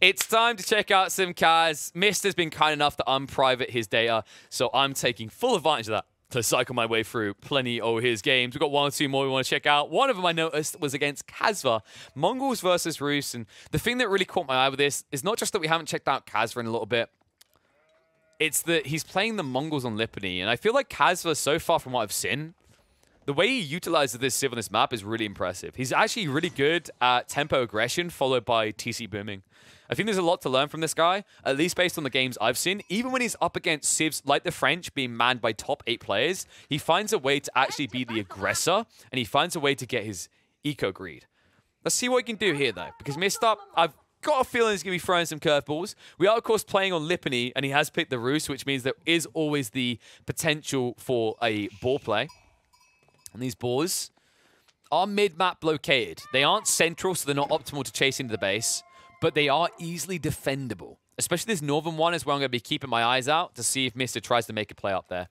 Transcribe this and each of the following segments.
It's time to check out some Kaz. Mist has been kind enough to unprivate his data, so I'm taking full advantage of that to cycle my way through plenty of his games. We've got one or two more we want to check out. One of them I noticed was against Kasva, Mongols versus Rus, and the thing that really caught my eye with this is not just that we haven't checked out Kasva in a little bit, it's that he's playing the Mongols on Lipany, and I feel like Kasva, so far from what I've seen, the way he utilizes this Civ on this map is really impressive. He's actually really good at tempo aggression followed by TC booming. I think there's a lot to learn from this guy, at least based on the games I've seen. Even when he's up against Civs like the French being manned by top 8 players, he finds a way to actually be the aggressor, and he finds a way to get his eco-greed. Let's see what he can do here, though, because Mist up, I've got a feeling he's going to be throwing some curveballs. We are, of course, playing on Lipany, and he has picked the Rus, which means there is always the potential for a ball play. And these boars are mid-map blockaded. They aren't central, so they're not optimal to chase into the base, but they are easily defendable. Especially this northern one is where I'm going to be keeping my eyes out to see if Mr. tries to make a play up there.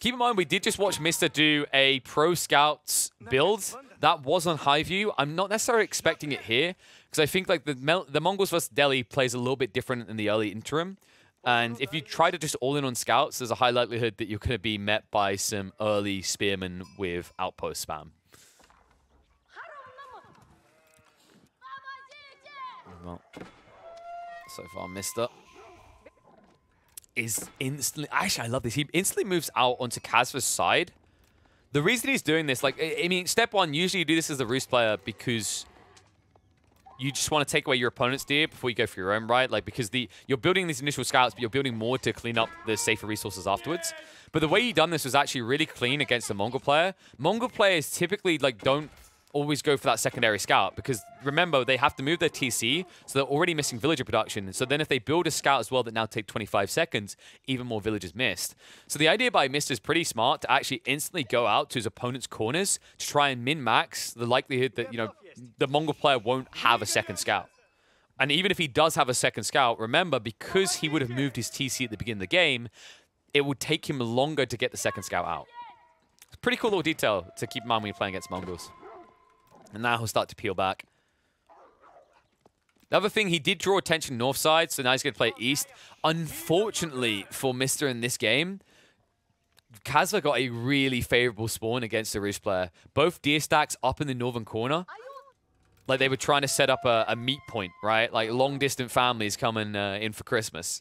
Keep in mind, we did just watch Mr. do a Pro Scouts build. That was on high view. I'm not necessarily expecting it here, because I think like the Mongols vs. Delhi plays a little bit different in the early interim. And if you try to just all-in on Scouts, there's a high likelihood that you're going to be met by some early Spearmen with Outpost spam. Well, so far, Mr. is instantly... Actually, I love this. He instantly moves out onto Kasva's side. The reason he's doing this, like, I mean, step one, usually you do this as a Rus player because... you just want to take away your opponent's deer before you go for your own, right? Like, because you're building these initial scouts, but you're building more to clean up the safer resources afterwards. But the way you done this was actually really clean against the Mongol player. Mongol players typically, like, don't always go for that secondary scout because, remember, they have to move their TC, so they're already missing villager production. So then if they build a scout as well that now take 25 seconds, even more villagers missed. So the idea by Mist is pretty smart to actually instantly go out to his opponent's corners to try and min-max the likelihood that, you know, the Mongol player won't have a second scout. And even if he does have a second scout, remember, because he would have moved his TC at the beginning of the game, it would take him longer to get the second scout out. It's a pretty cool little detail to keep in mind when you're playing against Mongols. And now he'll start to peel back. The other thing, he did draw attention north side, so now he's going to play east. Unfortunately for Mr. in this game, Kasva got a really favorable spawn against the Rus player. Both deer stacks up in the northern corner. Like, they were trying to set up a meet point, right? Like, long-distant families coming in for Christmas.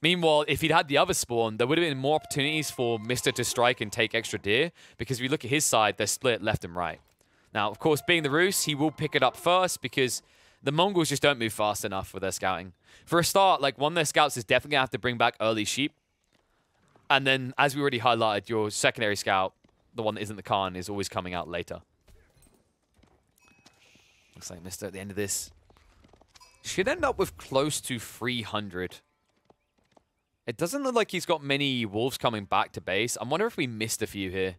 Meanwhile, if he'd had the other spawn, there would have been more opportunities for Mr. to strike and take extra deer, because if you look at his side, they're split left and right. Now, of course, being the Rus, he will pick it up first, because the Mongols just don't move fast enough with their scouting. For a start, like, one of their scouts is definitely going to have to bring back early sheep. And then, as we already highlighted, your secondary scout, the one that isn't the Khan, is always coming out later. Looks like Mr. at the end of this should end up with close to 300. It doesn't look like he's got many wolves coming back to base. I wonder if we missed a few here.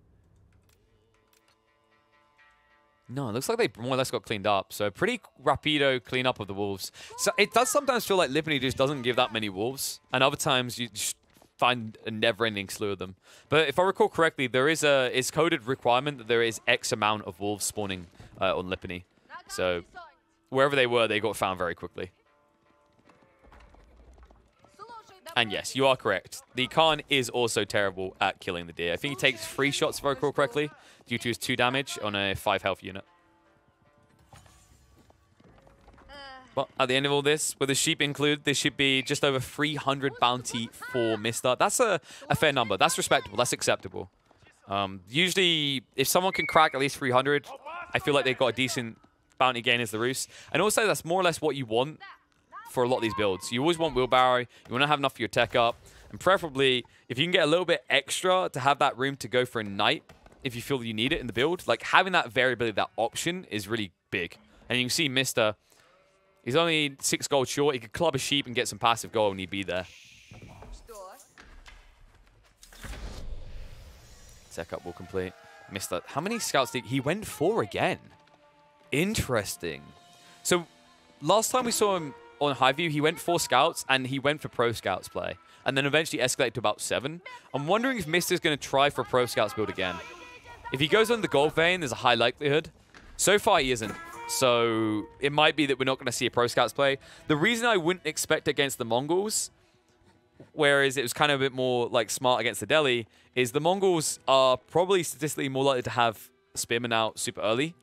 No, it looks like they more or less got cleaned up. So pretty rapido cleanup of the wolves. So it does sometimes feel like Lipany just doesn't give that many wolves. And other times you just find a never-ending slew of them. But if I recall correctly, there is it's coded requirement that there is X amount of wolves spawning on Lipany. So, wherever they were, they got found very quickly. And yes, you are correct. The Khan is also terrible at killing the deer. I think he takes 3 shots, if I recall correctly, due to his 2 damage on a 5 health unit. Well, at the end of all this, with the sheep included, there should be just over 300 bounty for Mr. That's a fair number. That's respectable. That's acceptable. Usually, if someone can crack at least 300, I feel like they've got a decent... bounty gain is the Rus. And also, that's more or less what you want for a lot of these builds. You always want wheelbarrow. You want to have enough for your tech up. And preferably, if you can get a little bit extra to have that room to go for a knight, if you feel you need it in the build, like having that variability, that option is really big. And you can see Mr. He's only 6 gold short. He could club a sheep and get some passive gold and he'd be there. Tech up will complete. Mr. How many scouts did he went for again? Interesting. So last time we saw him on high view, he went for scouts and he went for pro scouts play, and then eventually escalated to about 7. I'm wondering if Mr. is going to try for a pro scouts build again. If he goes on the gold vein, there's a high likelihood. So far, he isn't. So it might be that we're not going to see a Pro Scouts play. The reason I wouldn't expect against the Mongols, whereas it was kind of a bit more like smart against the Delhi, is the Mongols are probably statistically more likely to have Spearman out super early.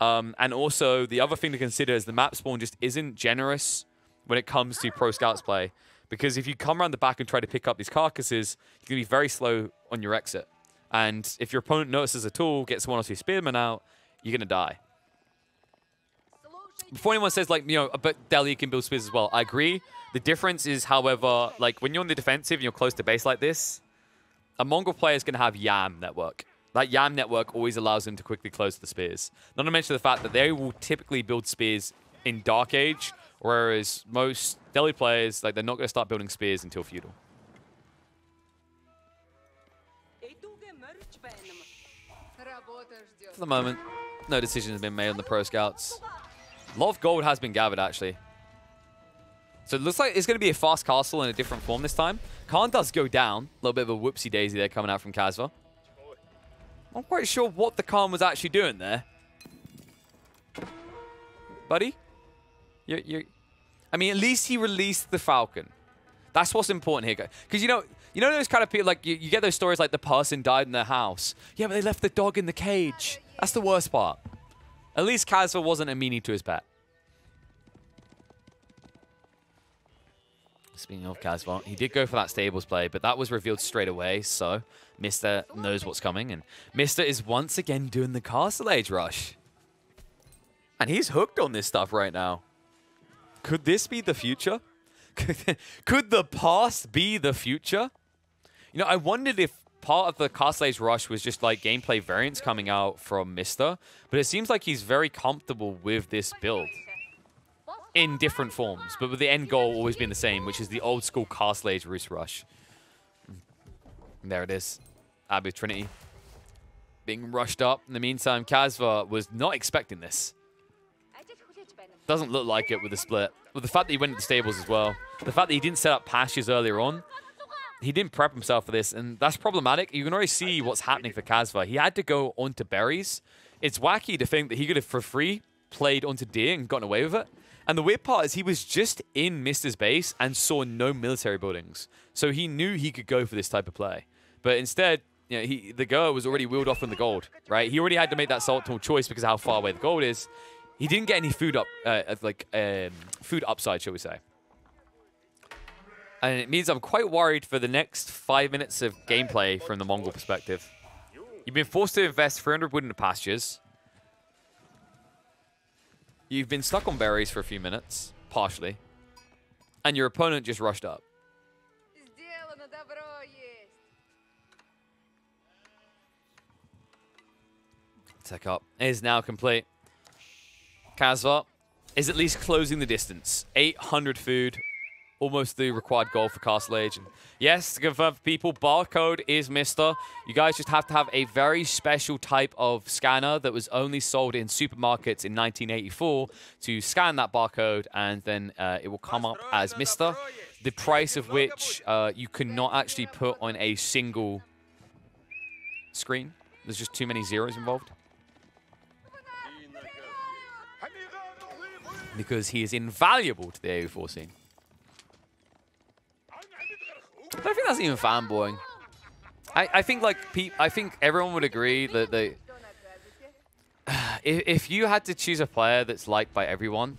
And also, the other thing to consider is the map spawn just isn't generous when it comes to Pro Scouts play. Because if you come around the back and try to pick up these carcasses, you're going to be very slow on your exit. And if your opponent notices at all, gets one or two Spearmen out, you're going to die. Before anyone says, like, you know, but Delhi can build spears as well, I agree. The difference is, however, like, when you're on the defensive and you're close to base like this, a Mongol player is going to have Yam network. That Yam network always allows them to quickly close the spears. Not to mention the fact that they will typically build spears in Dark Age, whereas most Delhi players, like, they're not going to start building spears until Feudal. For the moment, no decision has been made on the Pro Scouts. A lot of gold has been gathered, actually. So it looks like it's going to be a fast castle in a different form this time. Khan does go down. A little bit of a whoopsie-daisy there coming out from Kasva. I'm not quite sure what the Khan was actually doing there. Buddy? I mean, at least he released the Falcon. That's what's important here, guys. Because, you know those kind of people, like, you get those stories like the person died in their house. Yeah, but they left the dog in the cage. That's the worst part. At least Kasva wasn't a meanie to his pet. Speaking of Kasva, he did go for that stables play, but that was revealed straight away, so Mr. knows what's coming, and Mr. is once again doing the Castle Age rush. And he's hooked on this stuff right now. Could this be the future? Could the past be the future? You know, I wondered if part of the Castle Age rush was just like gameplay variants coming out from Mr. But it seems like he's very comfortable with this build in different forms, but with the end goal always being the same, which is the old school Castle Age Rus rush. And there it is. Abu Trinity being rushed up. In the meantime, Kasva was not expecting this. Doesn't look like it with the split. With the fact that he went to the stables as well. The fact that he didn't set up pastures earlier on. He didn't prep himself for this, and that's problematic. You can already see what's happening for Kasva. He had to go onto berries. It's wacky to think that he could have, for free, played onto deer and gotten away with it. And the weird part is he was just in Mister's base and saw no military buildings. So he knew he could go for this type of play. But instead, you know, the girl was already wheeled off on the gold, right? He already had to make that subtle choice because of how far away the gold is. He didn't get any food up, food upside, shall we say. And it means I'm quite worried for the next 5 minutes of gameplay from the Mongol perspective. You've been forced to invest 300 wood in the pastures. You've been stuck on berries for a few minutes, partially. And your opponent just rushed up. Tech up is now complete. Kasva is at least closing the distance. 800 food. Almost the required goal for Castle Age. And yes, to confirm for people, barcode is Mr. You guys just have to have a very special type of scanner that was only sold in supermarkets in 1984 to scan that barcode, and then it will come up as Mr. The price of which you cannot actually put on a single screen. There's just too many zeros involved. Because he is invaluable to the AoE4 scene. I don't think that's even fanboying. I think everyone would agree that they, if you had to choose a player that's liked by everyone,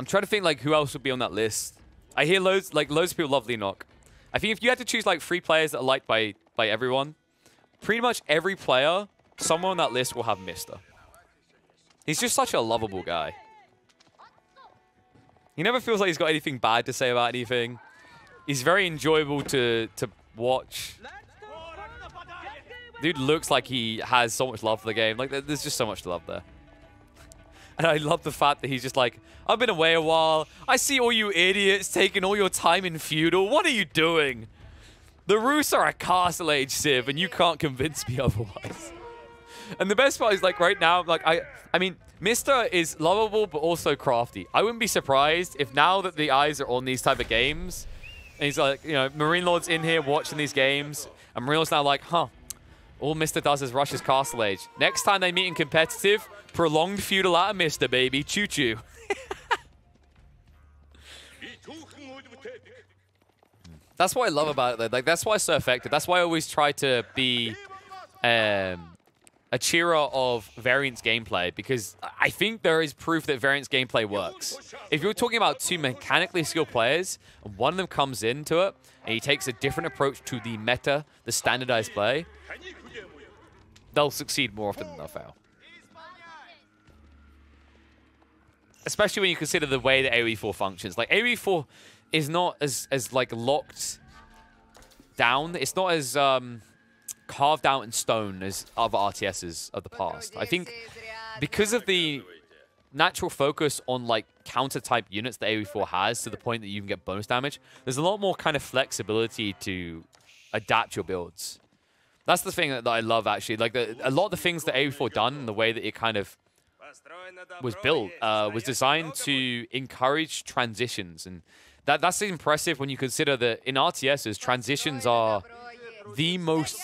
I'm trying to think like who else would be on that list. I hear loads of people love Lenok. I think if you had to choose like 3 players that are liked by everyone, pretty much every player, someone on that list will have Mr. He's just such a lovable guy. He never feels like he's got anything bad to say about anything. He's very enjoyable to watch. Dude looks like he has so much love for the game. Like, there's just so much love there. And I love the fact that he's just like, I've been away a while. I see all you idiots taking all your time in Feudal. What are you doing? The Rus are a Castle Age civ, and you can't convince me otherwise. And the best part is, like, right now, like, I mean, Mr. is lovable but also crafty. I wouldn't be surprised if now that the eyes are on these type of games, and he's like, you know, Marine Lord's in here watching these games, and Marine Lord's now like, huh, All Mr. does is rush his Castle Age. Next time they meet in competitive, prolonged feudal out of Mr. baby. Choo choo. That's what I love about it though. Like, that's why it's so effective. That's why I always try to be a cheerer of variance gameplay, because I think there is proof that variance gameplay works. If you're talking about two mechanically skilled players, and one of them comes into it, and he takes a different approach to the meta, the standardized play, they'll succeed more often than they'll fail. Especially when you consider the way that AoE4 functions. Like, AoE4 is not as like, locked down. It's not as... carved out in stone as other RTSs of the past. I think because of the natural focus on like counter-type units that AoE4 has, to the point that you can get bonus damage, there's a lot more kind of flexibility to adapt your builds. That's the thing that I love, actually. Like, a lot of the things that AoE4 done and the way that it kind of was built was designed to encourage transitions. And that's impressive when you consider that in RTSs, transitions are the most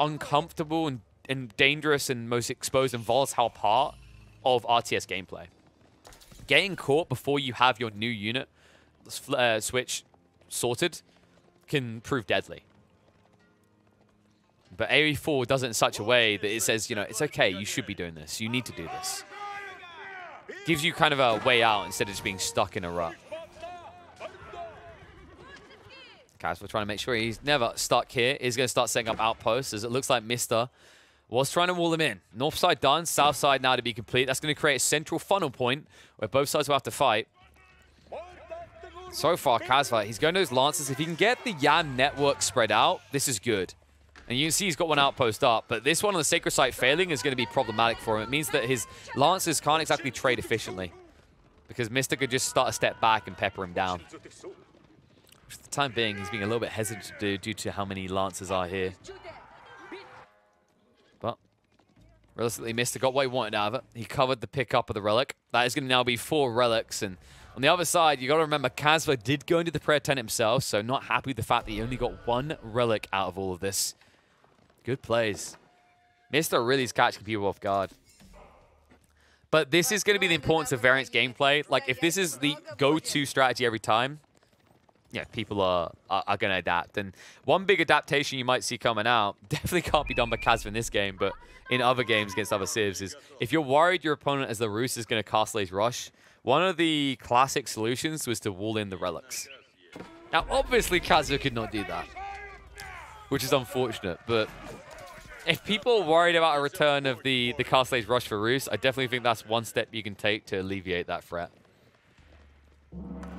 uncomfortable and dangerous and most exposed and volatile part of RTS gameplay. Getting caught before you have your new unit switch sorted can prove deadly. But AoE4 does it in such a way that it says, you know, it's okay, you should be doing this, you need to do this. Gives you kind of a way out instead of just being stuck in a rut. Kaz, we're trying to make sure he's never stuck here. He's going to start setting up outposts, as it looks like Mr. was trying to wall them in. North side done, south side now to be complete. That's going to create a central funnel point where both sides will have to fight. So far, Kasva, he's going to those Lancers. If he can get the Yam network spread out, this is good. And you can see he's got one outpost up, but this one on the Sacred Site failing is going to be problematic for him. It means that his Lancers can't exactly trade efficiently, because Mr. could just start a step back and pepper him down. For the time being, he's being a little bit hesitant to do due to how many Lancers are here. But realistically, Mr. got what he wanted out of it. He covered the pickup of the Relic. That is going to now be 4 Relics. And on the other side, you got to remember, Kasva did go into the prayer tent himself, so not happy with the fact that he only got 1 Relic out of all of this. Good plays. Mr. really is catching people off guard. But this is going to be the importance of variance gameplay. Like, if this is the go-to strategy every time, yeah, people are going to adapt. And one big adaptation you might see coming out, definitely can't be done by Kaz in this game, but in other games against other civs, is if you're worried your opponent as the Rus is going to Castle Age Rush, one of the classic solutions was to wall in the Relics. Now, obviously, Kaz could not do that, which is unfortunate. But if people are worried about a return of the Castle Age Rush for Rus, I definitely think that's one step you can take to alleviate that threat.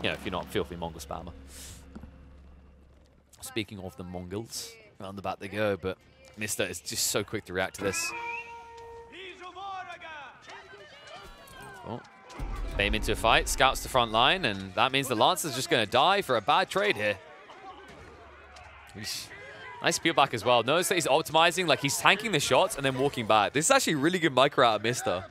You know, if you're not a filthy Mongol spammer. Speaking of the Mongols, round the back they go, but Mr. is just so quick to react to this. Oh. Bame into a fight, scouts the front line, and that means the Lancer's just going to die for a bad trade here. Nice peel back as well. Notice that he's optimizing, like he's tanking the shots and then walking back. This is actually really good micro out of Mr.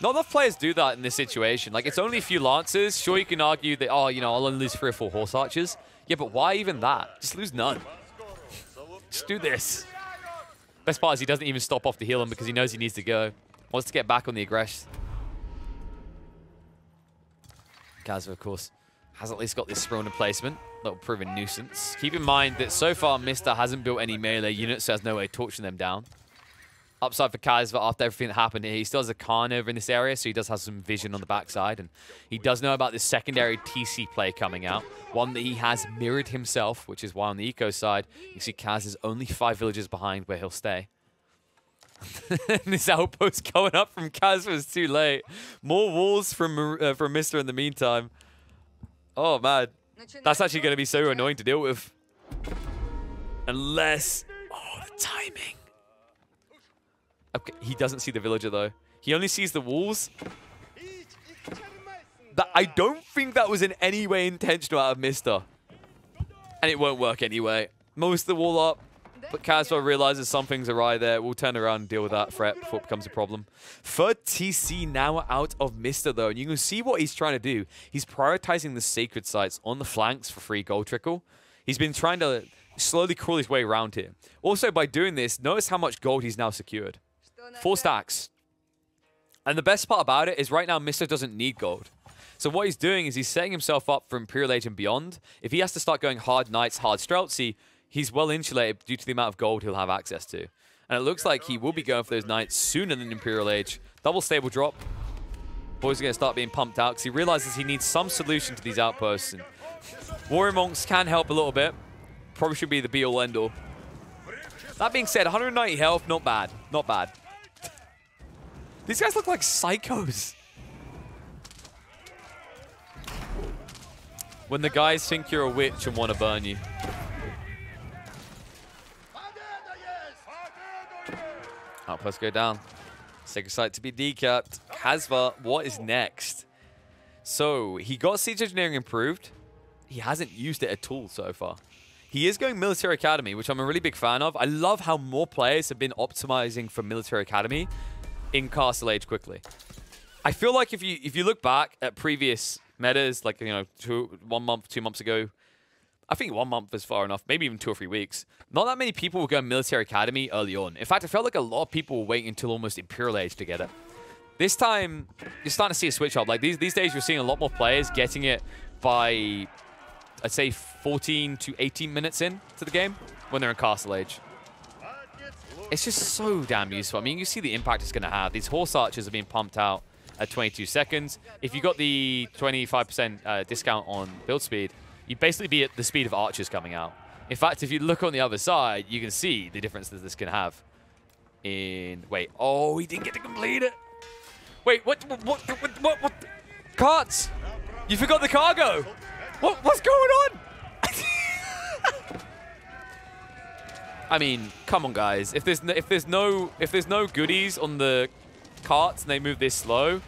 Not enough players do that in this situation. Like, it's only a few Lancers. Sure, you can argue that, oh, you know, I'll only lose 3 or 4 Horse Archers. Yeah, but why even that? Just lose none. Just do this. Best part is he doesn't even stop off to heal him because he knows he needs to go. Wants to get back on the aggression. Kaz, of course, has at least got this Spearman placement. Little proven nuisance. Keep in mind that so far, Mr. hasn't built any melee units, so has no way of torching them down. Upside for Kaz, but after everything that happened, he still has a Khan over in this area, so he does have some vision on the backside, and he does know about this secondary TC play coming out, one that he has mirrored himself, which is why on the eco side, you see Kaz is only 5 villages behind where he'll stay. This outpost going up from Kaz was too late. More walls from Mr. in the meantime. Oh, man. That's actually going to be so annoying to deal with. Unless... oh, the timing. Okay, he doesn't see the villager, though. He only sees the walls. That, I don't think that was in any way intentional out of Mr. And it won't work anyway. Most of the wall up, but Kasva realizes something's awry there. We'll turn around and deal with that threat before it becomes a problem. Third TC now out of Mr., though. And you can see what he's trying to do. He's prioritizing the sacred sites on the flanks for free gold trickle. He's been trying to slowly crawl his way around here. Also, by doing this, notice how much gold he's now secured. 4 stacks. And the best part about it is right now, Mr. doesn't need gold. So what he's doing is he's setting himself up for Imperial Age and beyond. If he has to start going hard Knights, hard Streltsy, he's well insulated due to the amount of gold he'll have access to. And it looks like he will be going for those Knights sooner than Imperial Age. Double stable drop. Boys are going to start being pumped out because he realizes he needs some solution to these outposts. And Warrior Monks can help a little bit. Probably should be the be-all, end-all. That being said, 190 health, not bad. Not bad. These guys look like psychos. When the guys think you're a witch and want to burn you. Outpost go down. Sacred Site to be decapped. Kasva, what is next? So, he got Siege Engineering improved. He hasn't used it at all so far. He is going Military Academy, which I'm a really big fan of. I love how more players have been optimizing for Military Academy in Castle Age quickly. I feel like if you look back at previous metas, like, you know, 1 month, 2 months ago, I think 1 month is far enough, maybe even 2 or 3 weeks. Not that many people were going Military Academy early on. In fact, I felt like a lot of people were waiting until almost Imperial Age to get it. This time, you're starting to see a switch up. Like these days, you're seeing a lot more players getting it by, I'd say, 14 to 18 minutes in to the game when they're in Castle Age. It's just so damn useful. I mean, you see the impact it's going to have. These Horse Archers are being pumped out at 22 seconds. If you got the 25% discount on build speed, you'd basically be at the speed of Archers coming out. In fact, if you look on the other side, you can see the difference that this can have in... Wait, oh, he didn't get to complete it. Wait, what? Carts! You forgot the cargo! What's going on? I mean, come on, guys. If there's no goodies on the carts and they move this slow,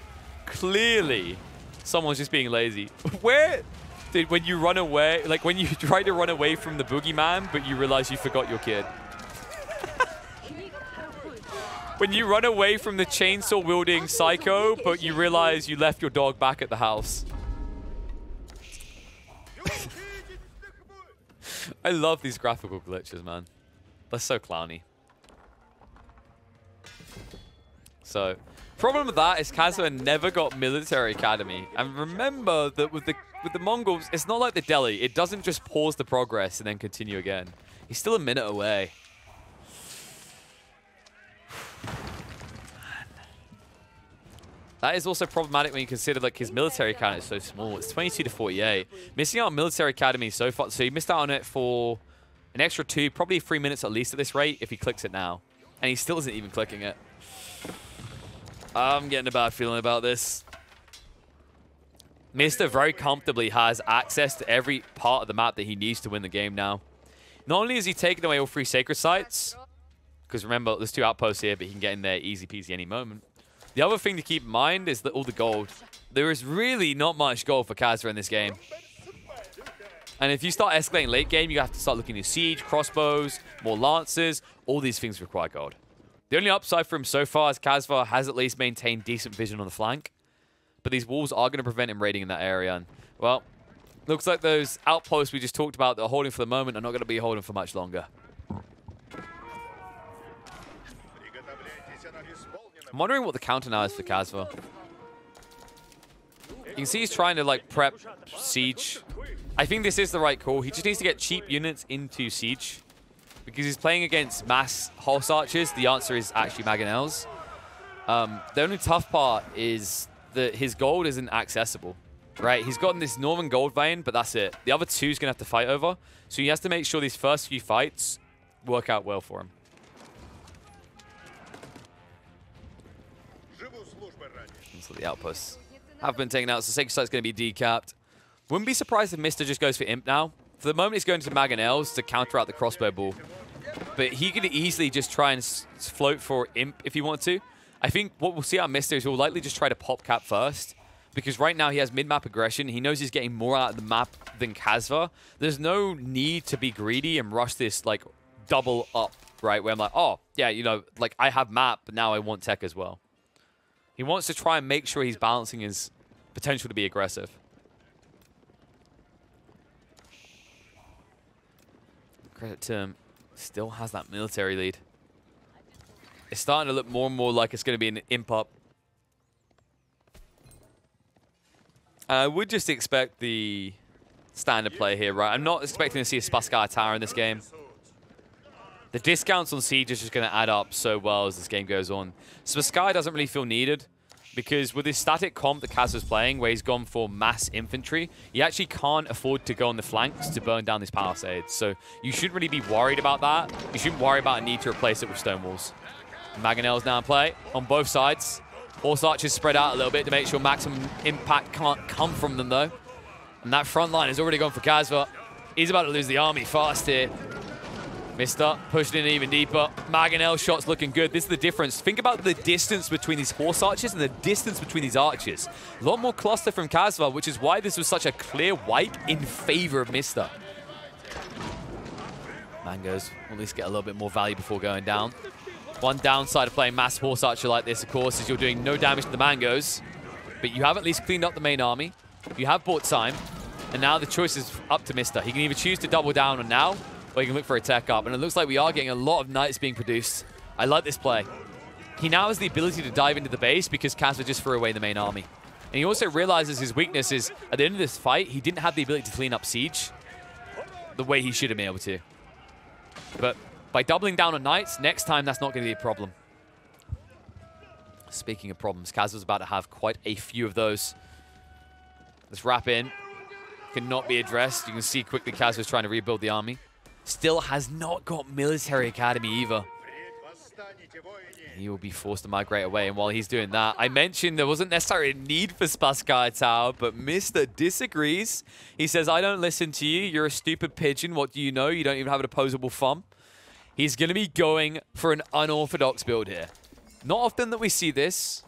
clearly someone's just being lazy. Where did when you run away, like when you try to run away from the boogeyman, but you realize you forgot your kid? When you run away from the chainsaw wielding psycho, but you realize you left your dog back at the house. I love these graphical glitches, man. They're so clowny. So, problem with that is Kasva never got Military Academy. And remember that with the Mongols, it's not like the Delhi. It doesn't just pause the progress and then continue again. He's still a minute away. That is also problematic when you consider like his military count is so small. It's 22 to 48. Missing out on Military Academy so far. So he missed out on it for an extra 2, probably 3 minutes at least at this rate if he clicks it now. And he still isn't even clicking it. I'm getting a bad feeling about this. Mr. very comfortably has access to every part of the map that he needs to win the game now. Not only is he taking away all 3 Sacred Sites, because remember, there's 2 outposts here, but he can get in there easy peasy any moment. The other thing to keep in mind is that all the gold. There is really not much gold for Kasva in this game. And if you start escalating late game, you have to start looking at Siege, crossbows, more Lancers. All these things require gold. The only upside for him so far is Kasva has at least maintained decent vision on the flank. But these walls are going to prevent him raiding in that area. And, well, looks like those outposts we just talked about that are holding for the moment are not going to be holding for much longer. I'm wondering what the counter now is for Kasva. You can see he's trying to like prep Siege. I think this is the right call. He just needs to get cheap units into Siege. Because he's playing against mass Horse Archers, the answer is actually Mangonels. The only tough part is that his gold isn't accessible. Right? He's gotten this Norman gold vein, but that's it. The other 2 he's going to have to fight over. So he has to make sure these first few fights work out well for him. So the outposts have been taken out, so Sacred Site's going to be decapped. Wouldn't be surprised if Mr. just goes for Imp now. For the moment, he's going to Mangonels to counter out the crossbow ball. But he could easily just try and float for Imp if he wants to. I think what we'll see out of Mr. is he'll likely just try to pop cap first. Because right now he has mid-map aggression. He knows he's getting more out of the map than Kasva. There's no need to be greedy and rush this like double up, right? Where I'm like, oh, yeah, you know, like I have map, but now I want tech as well. He wants to try and make sure he's balancing his potential to be aggressive. Credit to him. Still has that military lead. It's starting to look more and more like it's going to be an imp-up. I would just expect the standard play here, right? I'm not expecting to see a Spasskaya Tower in this game. The discounts on Siege is just going to add up so well as this game goes on. Spasskaya doesn't really feel needed because with this static comp that Kaz was playing, where he's gone for mass infantry, you actually can't afford to go on the flanks to burn down these palisades. So you shouldn't really be worried about that. You shouldn't worry about a need to replace it with stone walls. Mangonels now in play on both sides. Horse Archers spread out a little bit to make sure maximum impact can't come from them, though. And that front line has already gone for Kasva. He's about to lose the army fast here. Missed up, pushed in even deeper. Mangonel shots looking good. This is the difference. Think about the distance between these Horse Archers and the distance between these Archers. A lot more cluster from Kasva, which is why this was such a clear wipe in favor of Mr. Mangoes will at least get a little bit more value before going down. One downside of playing mass Horse Archer like this, of course, is you're doing no damage to the Mangoes, but you have at least cleaned up the main army. You have bought time, and now the choice is up to Mr. He can either choose to double down on now, or he can look for a tech up, and it looks like we are getting a lot of Knights being produced. I like this play. He now has the ability to dive into the base because Kasva just threw away the main army. And he also realizes his weakness is, at the end of this fight, he didn't have the ability to clean up Siege the way he should have been able to. But by doubling down on Knights, next time that's not going to be a problem. Speaking of problems, Kasva's about to have quite a few of those. This wrap in cannot be addressed. You can see quickly Kasva's trying to rebuild the army. Still has not got Military Academy either. He will be forced to migrate away, and while he's doing that, I mentioned there wasn't necessarily a need for Spasskaya Tower, but Mr. disagrees. He says, I don't listen to you. You're a stupid pigeon. What do you know? You don't even have an opposable thumb. He's going to be going for an unorthodox build here. Not often that we see this,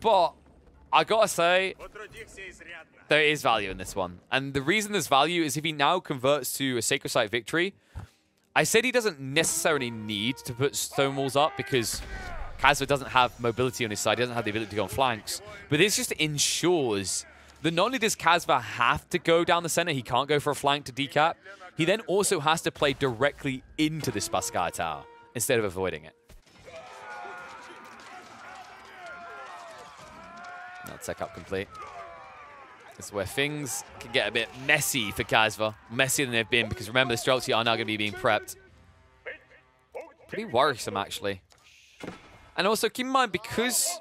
but I gotta say, there is value in this one. And the reason there's value is if he now converts to a Sacred Site victory. I said he doesn't necessarily need to put stone walls up because Kasva doesn't have mobility on his side. He doesn't have the ability to go on flanks. But this just ensures that not only does Kasva have to go down the center, he can't go for a flank to decap, he then also has to play directly into the Spasskaya Tower instead of avoiding it. Not tech up complete. This is where things can get a bit messy for Kasva. Messier than they've been, because remember, the Streltsy are now going to be being prepped. Pretty worrisome, actually. And also, keep in mind, because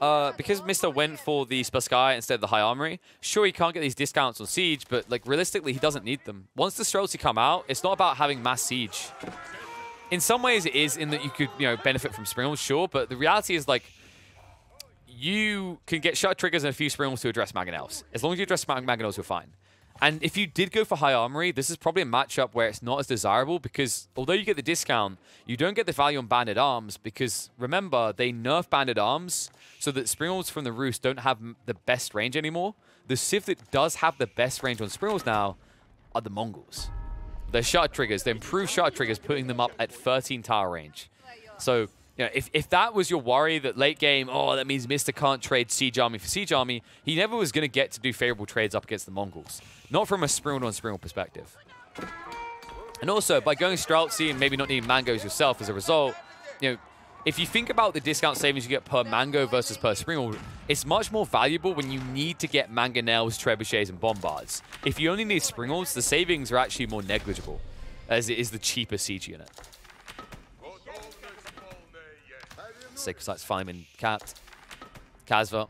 Mr. went for the Spasskaya instead of the High Armory, sure, he can't get these discounts on Siege, but like realistically, he doesn't need them. Once the Streltsy come out, it's not about having mass Siege. In some ways, it is in that you could, you know, benefit from Springal, sure, but the reality is, like, you can get Shot Triggers and a few Springals to address Mangonels. As long as you address Mangonels, you're fine. And if you did go for High Armory, this is probably a matchup where it's not as desirable because although you get the discount, you don't get the value on Banded Arms because, remember, they nerf Banded Arms so that Springals from the Rus don't have the best range anymore. The Civ that does have the best range on Springals now are the Mongols. They're Shot Triggers. They improve Shot Triggers, putting them up at 13 tower range. So, you know, if that was your worry that late game, oh, that means Mr. can't trade Siege Army for Siege Army, he never was going to get to do favorable trades up against the Mongols. Not from a Springal-on-Springal perspective. And also, by going Streltsy and maybe not needing Mangoes yourself as a result, you know, if you think about the discount savings you get per Mango versus per Springal, it's much more valuable when you need to get Mangonels, Trebuchets, and Bombards. If you only need Springals, the savings are actually more negligible, as it is the cheaper Siege unit. Sacred Site's finally been capped. Kasva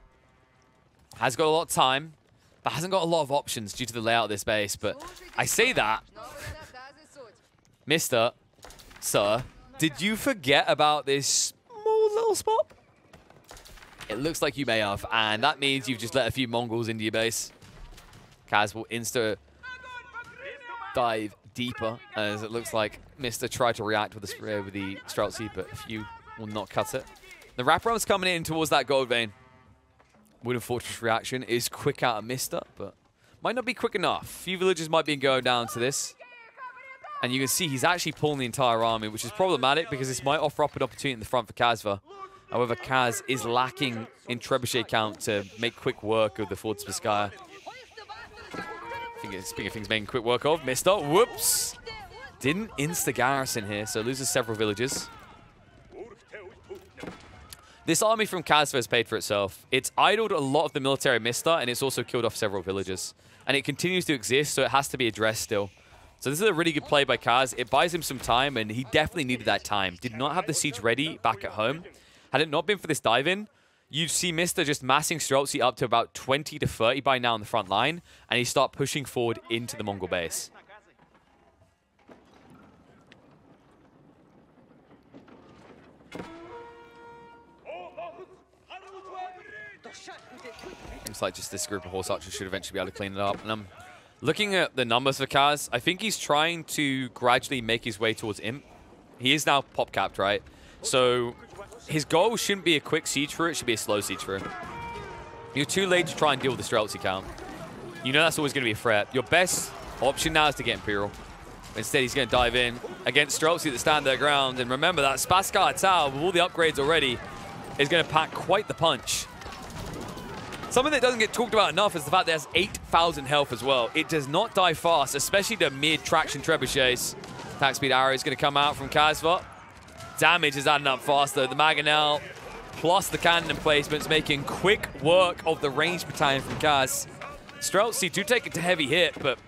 has got a lot of time, but hasn't got a lot of options due to the layout of this base. But I say that. Mr. Sir, did you forget about this small little spot? It looks like you may have, and that means you've just let a few Mongols into your base. Kaz will insta dive deeper, as it looks like Mr. tried to react with the Streltsy, but a few will not cut it. The wraparound's coming in towards that gold vein. Wooden Fortress reaction is quick out of Mr., but might not be quick enough. Few villages might be going down to this. And you can see he's actually pulling the entire army, which is problematic because this might offer up an opportunity in the front for Kasva. However, Kaz is lacking in trebuchet count to make quick work of the Ford Spasskaya. Speaking of things making quick work of, missed up. Whoops! Didn't insta-garrison here, so loses several villages. This army from Kasva has paid for itself. It's idled a lot of the military Mista, and it's also killed off several villages. And it continues to exist, so it has to be addressed still. So this is a really good play by Kaz. It buys him some time, and he definitely needed that time. Did not have the siege ready back at home. Had it not been for this dive-in, you'd see Mista just massing Streltsy up to about 20 to 30 by now on the front line, and he start pushing forward into the Mongol base. Looks like just this group of horse archers should eventually be able to clean it up. And I'm looking at the numbers for Kaz. I think he's trying to gradually make his way towards Imp. He is now pop capped, right? So his goal shouldn't be a quick siege through, it should be a slow siege through. You're too late to try and deal with the Streltsy count. You know that's always going to be a threat. Your best option now is to get Imperial. Instead, he's going to dive in against Streltsy that stand their ground. And remember that Spasskaya Tower, with all the upgrades already, is going to pack quite the punch. Something that doesn't get talked about enough is the fact that it has 8,000 health as well. It does not die fast, especially the mid-traction trebuchets. Attack speed arrow is going to come out from Kasva. Damage is adding up fast though. The Mangonel plus the cannon placements making quick work of the ranged battalion from Kaz. Streltsy do take it to heavy hit, but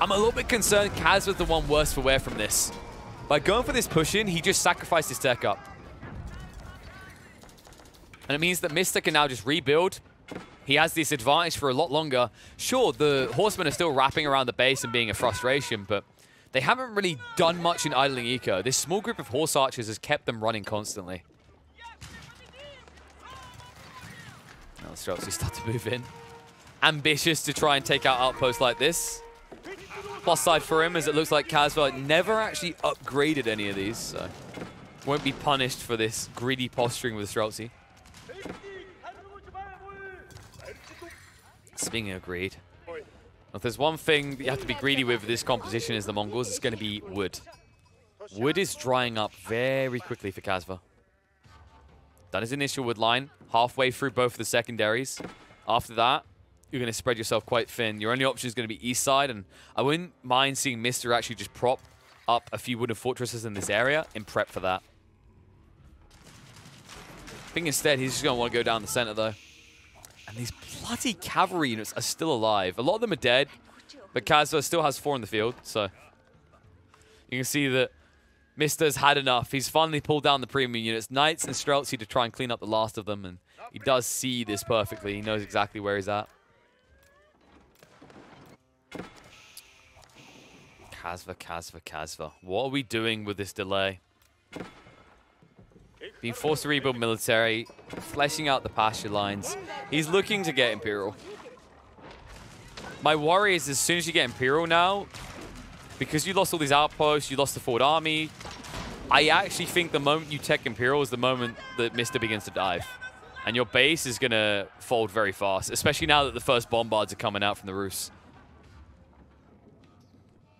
I'm a little bit concerned Kaz was the one worse for wear from this. By going for this push-in, he just sacrificed his tech up. And it means that Mista can now just rebuild. He has this advantage for a lot longer. Sure, the horsemen are still wrapping around the base and being a frustration, but they haven't really done much in idling eco. This small group of horse archers has kept them running constantly. Now the Streltsy start to move in. Ambitious to try and take out outposts like this. Plus side for him is it looks like Kasva never actually upgraded any of these, so won't be punished for this greedy posturing with Streltsy. Speaking of greed, if there's one thing that you have to be greedy with this composition is the Mongols, it's going to be wood. Wood is drying up very quickly for Kasva. Done his initial wood line, halfway through both of the secondaries. After that, you're going to spread yourself quite thin. Your only option is going to be east side, and I wouldn't mind seeing Mista actually just prop up a few wooden fortresses in this area and prep for that. I think instead he's just going to want to go down the center though. And these bloody cavalry units are still alive. A lot of them are dead, but Kasva still has 4 in the field, so you can see that Mister's had enough. He's finally pulled down the premium units, Knights and Streltsy, to try and clean up the last of them, and he does see this perfectly. He knows exactly where he's at. Kasva. What are we doing with this delay? Being forced to rebuild military, fleshing out the pasture lines. He's looking to get Imperial. My worry is as soon as you get Imperial now, because you lost all these outposts, you lost the forward army, I actually think the moment you tech Imperial is the moment that Mista begins to dive. And your base is going to fold very fast, especially now that the first bombards are coming out from the Rus.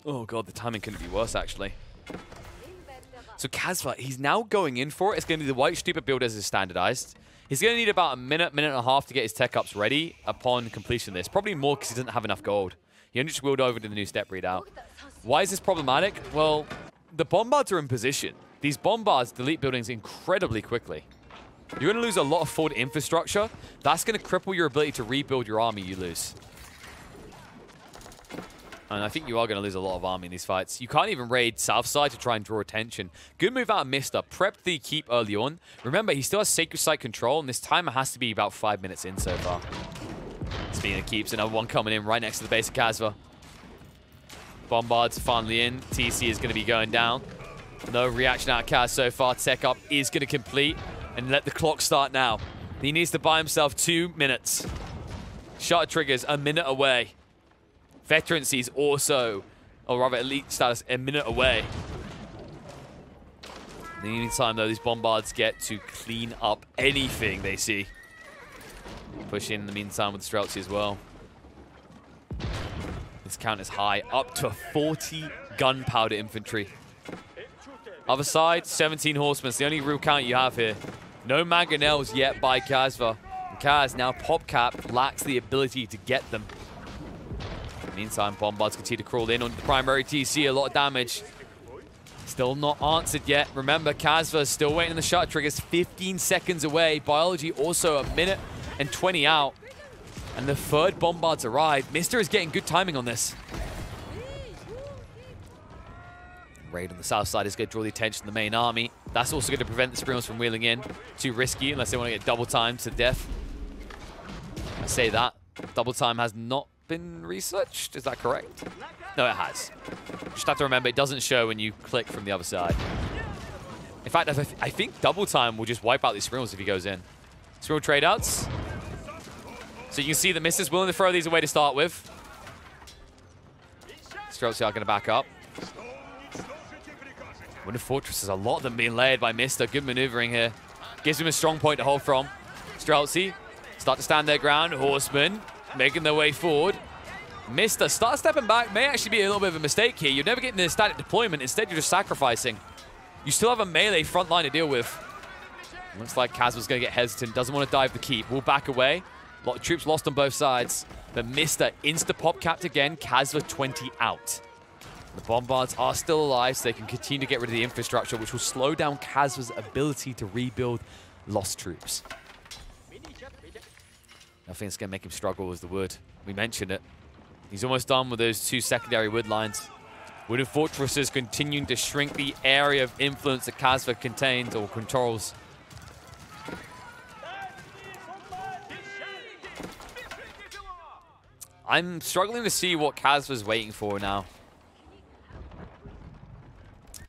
Oh god, the timing couldn't be worse actually. So Kasva, he's now going in for it. It's going to be the white stupid build as is standardized. He's going to need about a minute and a half to get his tech ups ready upon completion of this. Probably more because he doesn't have enough gold. He only just wheeled over to the new step readout. Why is this problematic? Well, the bombards are in position. These bombards delete buildings incredibly quickly. You're going to lose a lot of forward infrastructure. That's going to cripple your ability to rebuild your army you lose. And I think you are going to lose a lot of army in these fights. You can't even raid south side to try and draw attention. Good move out of Mista. Prepped the keep early on. Remember, he still has Sacred Site control, and this timer has to be about 5 minutes in so far. Speaking of keeps, another one coming in right next to the base of Kasva. Bombard's finally in. TC is going to be going down. No reaction out of Kaz so far. Tech up is going to complete, and let the clock start now. He needs to buy himself 2 minutes. Shot triggers a minute away. Veterancy is also, or rather elite status, a minute away. In the meantime, though, these bombards get to clean up anything they see. Push in the meantime with Streltsy as well. This count is high, up to 40 gunpowder infantry. Other side, 17 horsemen. It's the only real count you have here. No Mangonels yet by Kasva. Kaz, now PopCap, lacks the ability to get them. Meantime, Bombard's continue to crawl in on the primary TC, a lot of damage. Still not answered yet. Remember, Kasva still waiting on the shot triggers, 15 seconds away. Biology also a minute and 20 out. And the third Bombard's arrived. Mister is getting good timing on this. Raid on the south side is going to draw the attention of the main army. That's also going to prevent the Springals from wheeling in. Too risky unless they want to get double time to death. I say that. Double time has not been researched. Is that correct? No, it has. Just have to remember, it doesn't show when you click from the other side. In fact, I think double time will just wipe out these Springals if he goes in. Springal trade-outs. So you can see the Mister's willing to throw these away to start with. Streltsy are going to back up. Winter Fortresses, a lot of them being layered by Mister. Good maneuvering here. Gives him a strong point to hold from. Streltsy start to stand their ground. Horsemen making their way forward. Mister start stepping back. May actually be a little bit of a mistake here. You're never getting the static deployment. Instead, you're just sacrificing. You still have a melee front line to deal with. Looks like Kaz was going to get hesitant. Doesn't want to dive the keep. Will back away. A lot of troops lost on both sides. But Mister insta-pop capped again. Kaz with 20 out. The Bombards are still alive, so they can continue to get rid of the infrastructure, which will slow down Kazva's ability to rebuild lost troops. I think it's going to make him struggle is the wood. We mentioned it. He's almost done with those two secondary wood lines. Wooden Fortresses continuing to shrink the area of influence that Kasva contains or controls. I'm struggling to see what Kasva's waiting for now.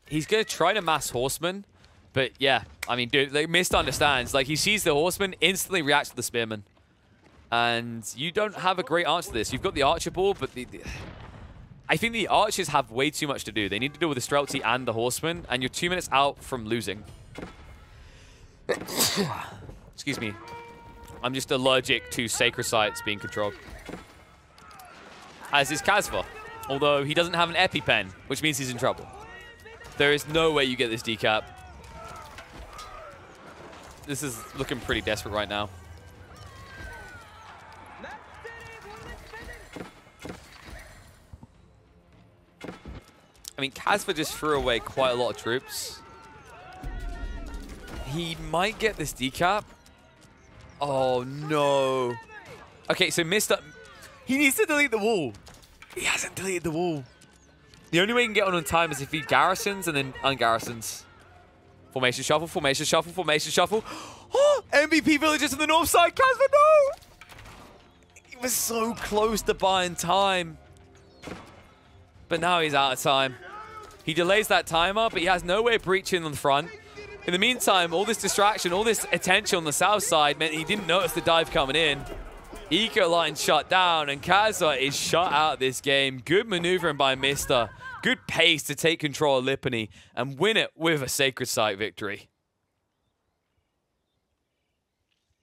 He's going to try to mass Horsemen, but yeah, I mean, dude, like, Mist understands. Like, he sees the Horsemen, instantly reacts to the Spearman. And you don't have a great answer to this. You've got the Archer ball, but I think the Archers have way too much to do. They need to deal with the Streltsy and the Horsemen, and you're 2 minutes out from losing. Excuse me. I'm just allergic to Sacred Sites being controlled. As is Kasva, although he doesn't have an EpiPen, which means he's in trouble. There is no way you get this decap. This is looking pretty desperate right now. I mean, Kasva just threw away quite a lot of troops. He might get this decap. Oh, no. Okay, so Mister... He needs to delete the wall. He hasn't deleted the wall. The only way he can get on time is if he garrisons and then ungarrisons. Formation shuffle, formation shuffle, formation shuffle. Oh, MVP villagers on the north side. Kasva, no! He was so close to buying time. But now he's out of time. He delays that timer, but he has no way of breaching on the front. In the meantime, all this distraction, all this attention on the south side meant he didn't notice the dive coming in. Eco line shut down, and Kasva is shut out of this game. Good maneuvering by Mister. Good pace to take control of Lipany and win it with a Sacred Site victory.